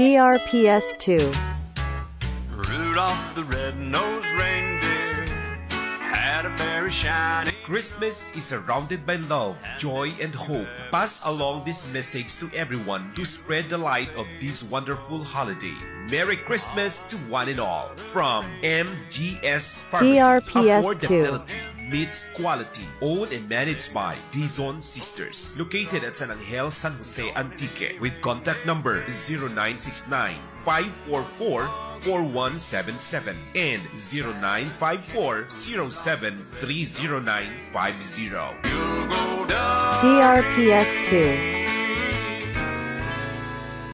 DRPS 2. Rudolph the red-nosed reindeer had a very shiny... Christmas is surrounded by love, joy, and hope. Pass along this message to everyone to spread the light of this wonderful holiday. Merry Christmas to one and all. From MGS Pharmacy. DRPS 2. Meets quality, owned and managed by Dizon Sisters, located at San Angel, San Jose, Antique, with contact number 0969-544-4177 and 0954-0730950. DRPS 2.